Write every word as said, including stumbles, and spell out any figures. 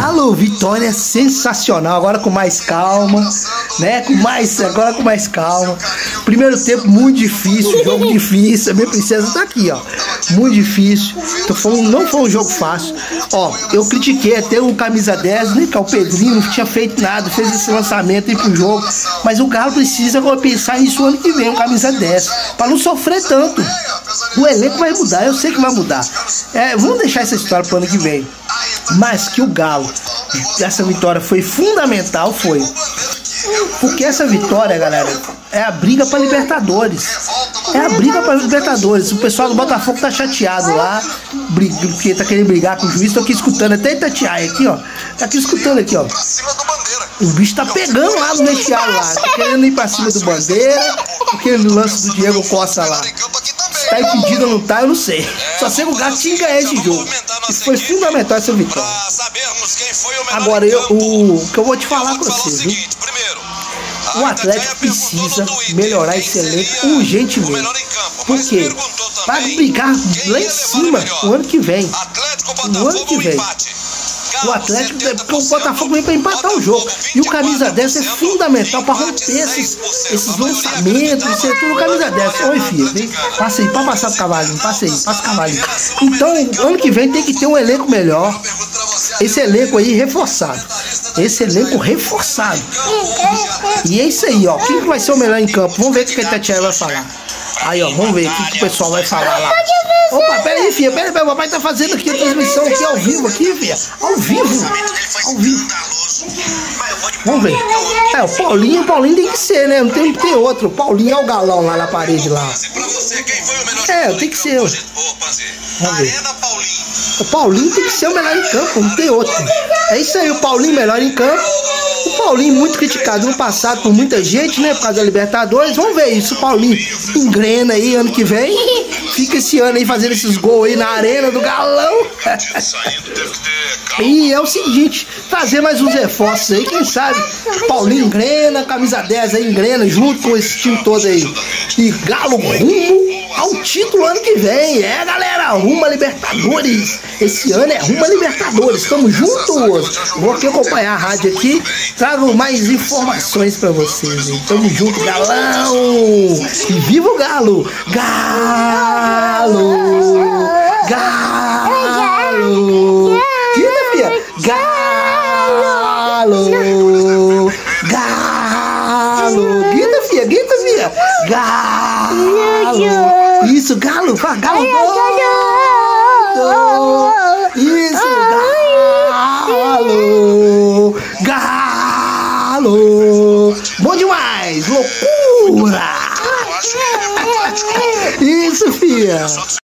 Galo, vitória sensacional, agora com mais calma, né? Com mais, agora com mais calma. Primeiro tempo muito difícil, jogo difícil, a minha princesa tá aqui, ó. Muito difícil, então foi um, não foi um jogo fácil. Ó, eu critiquei até o camisa dez, né, que é o Pedrinho, não tinha feito nada, fez esse lançamento aí pro jogo. Mas o Galo precisa agora pensar nisso ano que vem, o camisa dez, pra não sofrer tanto. O elenco vai mudar, eu sei que vai mudar. É, vamos deixar essa história pro ano que vem. Mas que o Galo, essa vitória foi fundamental, foi. Porque essa vitória, galera, é a briga pra Libertadores. É a briga para os Libertadores. O pessoal do Botafogo tá chateado lá, porque tá querendo brigar com o juiz. Tô aqui escutando, até Teteia aqui, ó. Tá aqui escutando aqui, ó. O bicho tá pegando lá no vestiário lá. Tá querendo ir pra cima do Bandeira. Aquele lance do Diego Costa lá. Tá impedido ou não tá, eu não sei. Só sei que o Galo tinha que ganhar esse jogo. Isso foi fundamental, essa vitória. Agora, eu, o que eu vou te falar com vocês, viu? O Atlético precisa melhorar esse elenco urgentemente. Por quê? Para brigar lá em cima o ano que vem. O ano que vem. O Atlético, porque o Botafogo vem para empatar o jogo. E o camisa dez é fundamental para romper esses, esses lançamentos, isso é tudo. O camisa dez. Oi, filho, vem. Passa aí, pode passar pro cavalinho, passa aí, passa o cavalinho. Então, ano que vem tem que ter um elenco melhor. Esse elenco aí reforçado. Esse elenco reforçado. E é isso aí, ó. Quem que vai ser o melhor em campo? Vamos ver o que a Teteia vai falar. Aí, ó, vamos ver o que, que o pessoal vai falar lá. Opa, pera aí, filha, pera aí, o papai tá fazendo aqui a transmissão aqui ao vivo, aqui, filha. Ao vivo, ao vivo. Vamos ver. É, o Paulinho, o Paulinho tem que ser, né? Não tem que ter outro. O Paulinho é o galão lá na parede lá. É, tem que ser. Vamos ver. O Paulinho tem que ser o melhor em campo, não tem outro. É isso aí, o Paulinho melhor em campo. O Paulinho muito criticado no passado por muita gente, né? Por causa da Libertadores. Vamos ver isso, o Paulinho engrena aí ano que vem. Fica esse ano aí fazendo esses gols aí na arena do Galão. E é o seguinte, trazer mais uns reforços aí, quem sabe? Paulinho engrena, camisa dez aí engrena, junto com esse time todo aí. E Galo rumo ao título ano que vem. É, galera, rumo a Libertadores. Esse ano é rumo a Libertadores. Estamos juntos. Vou aqui acompanhar a rádio aqui. Trago mais informações pra vocês. Hein? Tamo junto, galão. E viva o Galo. Galo. Galo. Galo. Galo. Galo. Grita, filha. Grita, filha. Galo. Isso, Galo, fala, Galo, Galo, isso, Galo, Galo, bom demais, loucura, isso, filha.